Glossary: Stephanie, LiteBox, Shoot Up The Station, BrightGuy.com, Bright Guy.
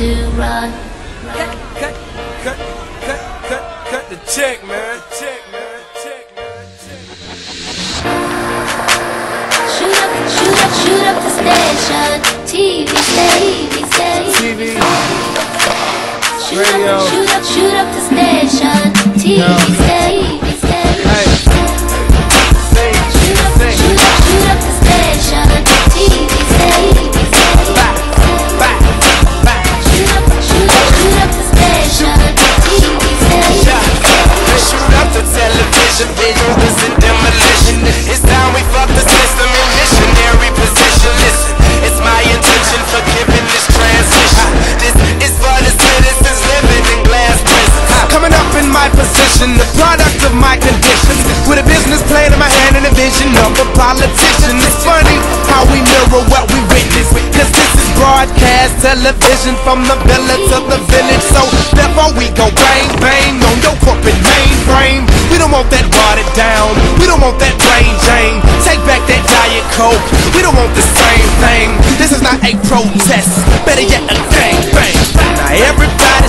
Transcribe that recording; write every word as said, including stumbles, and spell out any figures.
to run. Cut, cut, cut, cut, cut, cut the check, man. Check, man. Check, man. Check. Shoot up, shoot up, shoot up the station. T V, T V, T V. Shoot Radio. Up, shoot up, shoot up the station. T V, no. T V, T V. Hey. Sing, shoot up, sing. Shoot up, shoot up the station. T V, T V. The product of my conditions, with a business plan in my hand and a vision of a politician. It's funny how we mirror what we witness, cause this is broadcast television from the village to the village. So therefore we go bang bang on your corporate mainframe. We don't want that watered down, we don't want that plain Jane. Take back that Diet Coke, we don't want the same thing. This is not a protest, better yet a gang bang. Now everybody